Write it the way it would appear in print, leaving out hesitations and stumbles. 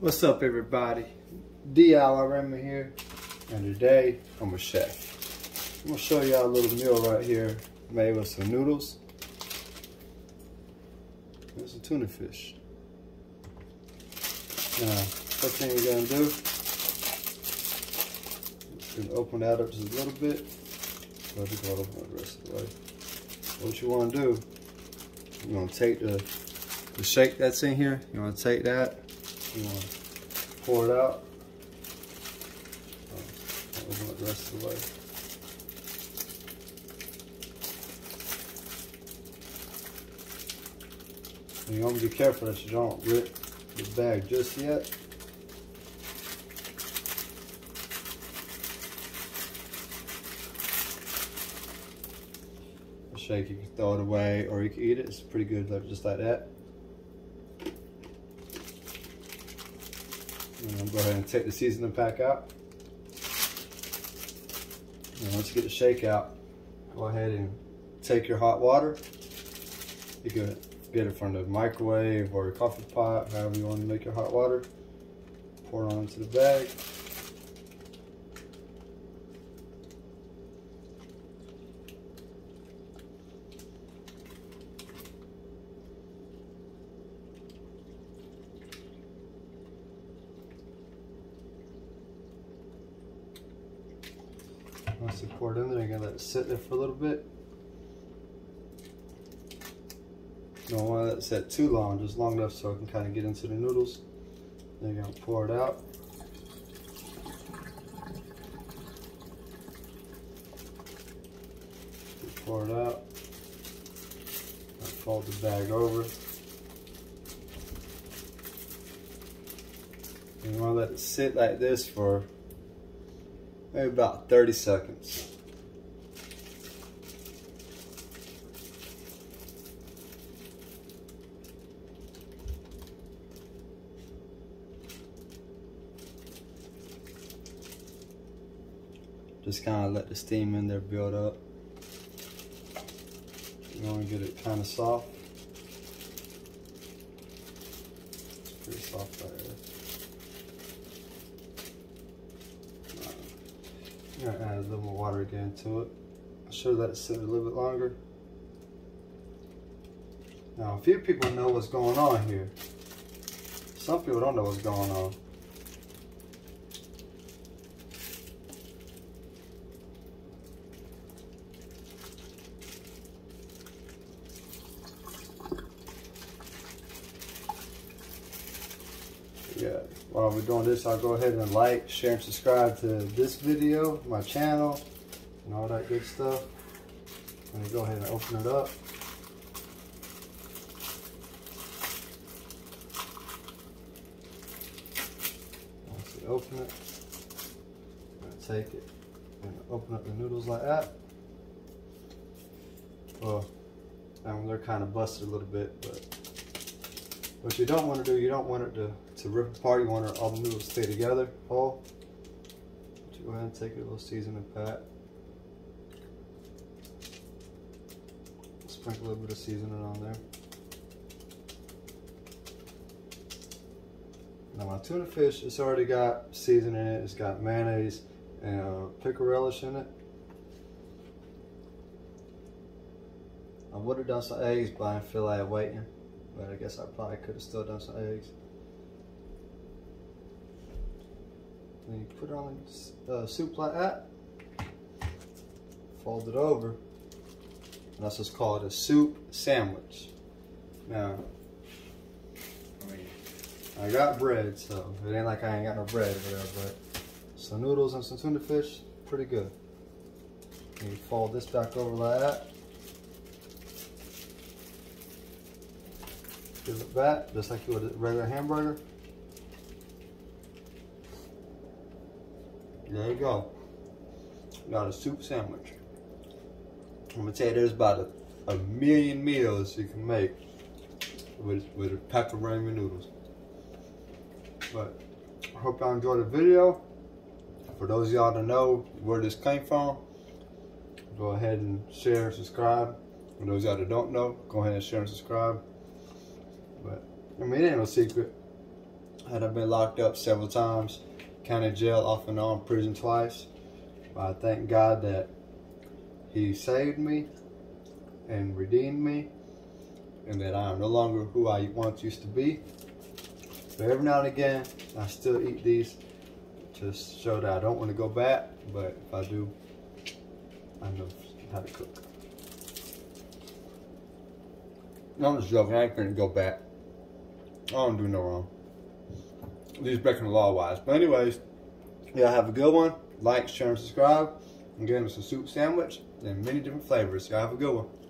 What's up, everybody? DIY Raymond here, and today I'm a chef. I'm gonna show y'all a little meal right here made with some noodles. There's some tuna fish. Now, first thing you're gonna do, you're gonna open that up just a little bit. Let it go the rest of the way. What you wanna do, you're gonna take the shake that's in here. You wanna take that. You want to pour it out. Open it the rest of the way. And you want to be careful that you don't rip the bag just yet. The shake, you can throw it away or you can eat it. It's pretty good, just like that. And I'm going to go ahead and take the seasoning pack out. And once you get the shake out, go ahead and take your hot water. You can get it from the microwave or your coffee pot, however you want to make your hot water. Pour it onto the bag. Once you pour it in there, you're going to let it sit there for a little bit. You don't want to let it sit too long, just long enough so it can kind of get into the noodles. Then you're going to pour it out. Pour it out. Fold the bag over. And you want to let it sit like this for maybe about 30 seconds. Just kind of let the steam in there build up. You want to get it kind of soft. It's pretty soft right there. I'm going to add a little more water again to it. I should let it sit a little bit longer. Now, a few people know what's going on here. Some people don't know what's going on. Yeah, while we're doing this, I'll go ahead and like, share, and subscribe to this video, my channel, and all that good stuff. I'm gonna go ahead and open it up. Once you open it, I'm gonna take it and open up the noodles like that. Well, they're kind of busted a little bit, but what you don't want to do, you don't want it to rip apart. You want all the noodles to stay together whole. So go ahead and take a little seasoning pack. Sprinkle a little bit of seasoning on there. Now my tuna fish, it's already got seasoning in it. It's got mayonnaise and pickle relish in it. I would have done some eggs, but I didn't feel like waiting. But I guess I probably could have still done some eggs. Then you put it on the soup like that. Fold it over. And that's what's called a soup sandwich. Now, I got bread, so it ain't like I ain't got no bread or whatever, but some noodles and some tuna fish, pretty good. And you fold this back over like that. Give it back, just like you would a regular hamburger. There you go. Got a soup sandwich. I'm gonna tell you, there's about a million meals you can make with a pack of ramen noodles. But I hope y'all enjoyed the video. For those of y'all to know where this came from, go ahead and share and subscribe. For those of y'all that don't know, go ahead and share and subscribe. But, I mean, it ain't no secret. and I've been locked up several times, county jail off and on, prison twice. But I thank God that He saved me and redeemed me, and that I am no longer who I once used to be. But every now and again, I still eat these to show that I don't want to go back, but if I do, I know how to cook. I'm just joking, I ain't gonna go back. I don't do no wrong. At least back in the law wise. But anyways, y'all have a good one. Like, share, and subscribe. I'm getting us a soup sandwich in many different flavors. Y'all have a good one.